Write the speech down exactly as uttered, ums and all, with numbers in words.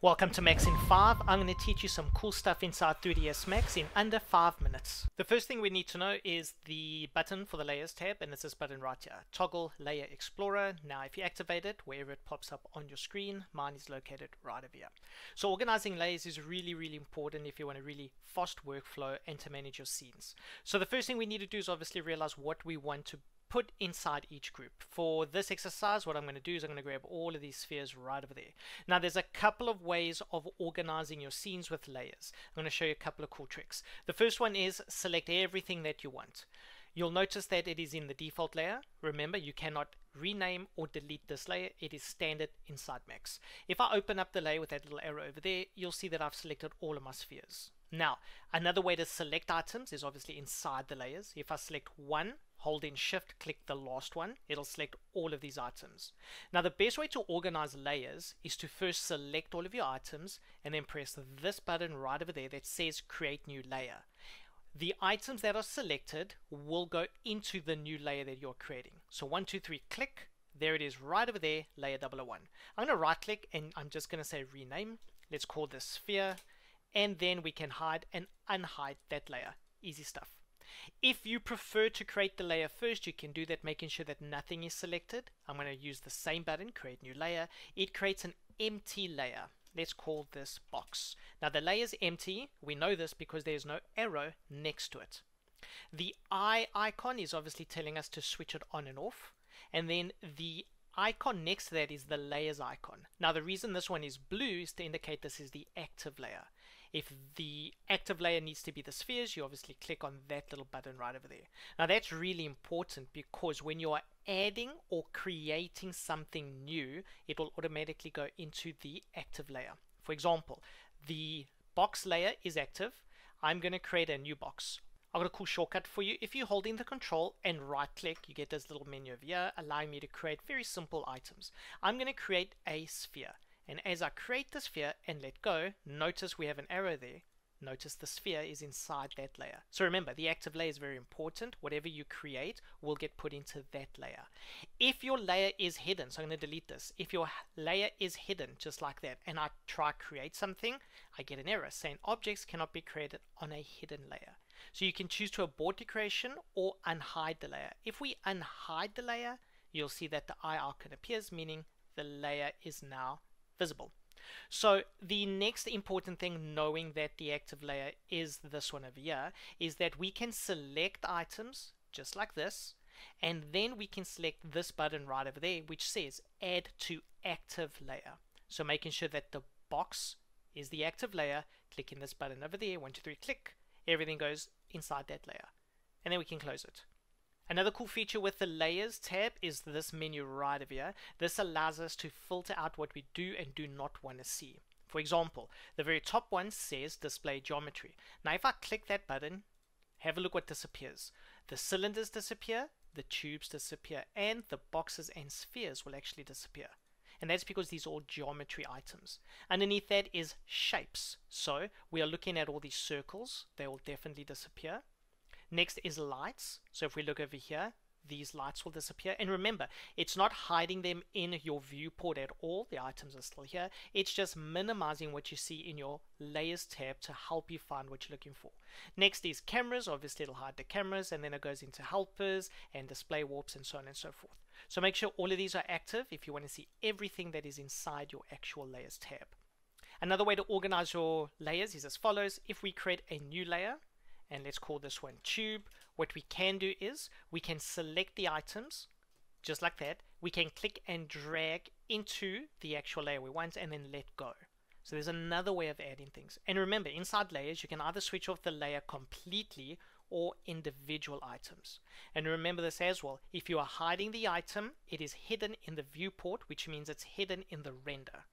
Welcome to Max in five. I'm going to teach you some cool stuff inside three D S Max in under five minutes. The first thing we need to know is the button for the Layers tab, and it's this button right here, Toggle Layer Explorer. Now if you activate it, wherever it pops up on your screen, mine is located right over here. So organizing layers is really, really important if you want a really fast workflow and to manage your scenes. So the first thing we need to do is obviously realize what we want to put inside each group. For this exercise, what I'm going to do is I'm going to grab all of these spheres right over there. Now there's a couple of ways of organizing your scenes with layers. I'm going to show you a couple of cool tricks. The first one is select everything that you want. You'll notice that it is in the default layer. Remember, you cannot rename or delete this layer. It is standard inside Max. If I open up the layer with that little arrow over there, you'll see that I've selected all of my spheres. Now, another way to select items is obviously inside the layers. If I select one, hold in shift, click the last one, it'll select all of these items. Now the best way to organize layers is to first select all of your items and then press this button right over there that says create new layer. The items that are selected will go into the new layer that you're creating. So one, two, three, click. There it is right over there, layer double oh one. I'm going to right click and I'm just going to say rename. Let's call this sphere, and then we can hide and unhide that layer. Easy stuff. If you prefer to create the layer first, you can do that, making sure that nothing is selected. I'm going to use the same button, create new layer. It creates an empty layer. Let's call this box. Now the layer is empty. We know this because there's no arrow next to it. The eye icon is obviously telling us to switch it on and off. And then the icon next to that is the layers icon. Now the reason this one is blue is to indicate this is the active layer. If the active layer needs to be the spheres, you obviously click on that little button right over there. Now that's really important because when you are adding or creating something new, it will automatically go into the active layer. For example, the box layer is active. I'm going to create a new box. I've got a cool shortcut for you. If you hold in the control and right click, you get this little menu over here, allowing me to create very simple items. I'm going to create a sphere. And as I create the sphere and let go, notice we have an arrow there. Notice the sphere is inside that layer. So remember, the active layer is very important. Whatever you create will get put into that layer. If your layer is hidden, so I'm going to delete this. If your layer is hidden, just like that, and I try create something, I get an error saying objects cannot be created on a hidden layer. So you can choose to abort the creation or unhide the layer. If we unhide the layer, you'll see that the eye icon appears, meaning the layer is now visible. So the next important thing, knowing that the active layer is this one over here, is that we can select items just like this, and then we can select this button right over there which says add to active layer. So making sure that the box is the active layer, clicking this button over there, one, two, three, click, everything goes inside that layer, and then we can close it. Another cool feature with the Layers tab is this menu right over here. This allows us to filter out what we do and do not want to see. For example, the very top one says Display Geometry. Now if I click that button, have a look what disappears. The cylinders disappear, the tubes disappear, and the boxes and spheres will actually disappear. And that's because these are all geometry items. Underneath that is Shapes. So we are looking at all these circles. They will definitely disappear. Next is lights. So if we look over here, these lights will disappear. And remember, it's not hiding them in your viewport at all. The items are still here. It's just minimizing what you see in your Layers tab to help you find what you're looking for. Next is cameras. Obviously, it'll hide the cameras, and then it goes into helpers and display warps and so on and so forth. So make sure all of these are active if you want to see everything that is inside your actual Layers tab. Another way to organize your layers is as follows. If we create a new layer, and let's call this one tube, what we can do is we can select the items just like that. We can click and drag into the actual layer we want and then let go. So there's another way of adding things. And remember, inside layers you can either switch off the layer completely or individual items. And remember this as well, if you are hiding the item, it is hidden in the viewport, which means it's hidden in the render.